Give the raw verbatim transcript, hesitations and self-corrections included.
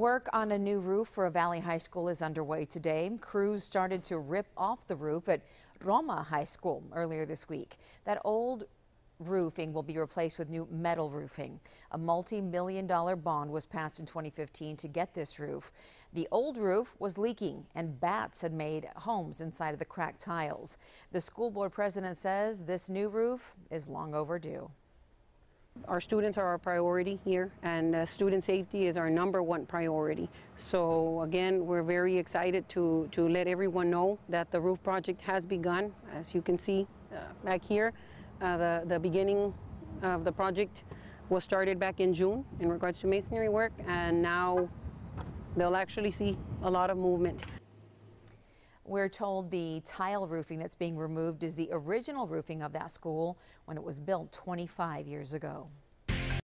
Work on a new roof for a Valley High School is underway today. Crews started to rip off the roof at Roma High School earlier this week. That old roofing will be replaced with new metal roofing. A multi-million dollar bond was passed in twenty fifteen to get this roof. The old roof was leaking and bats had made homes inside of the cracked tiles. The school board president says this new roof is long overdue. Our students are our priority here, and uh, student safety is our number one priority. So again, we're very excited to, to let everyone know that the roof project has begun. As you can see uh, back here, uh, the, the beginning of the project was started back in June in regards to masonry work, and now they'll actually see a lot of movement. We're told the tile roofing that's being removed is the original roofing of that school when it was built twenty-five years ago.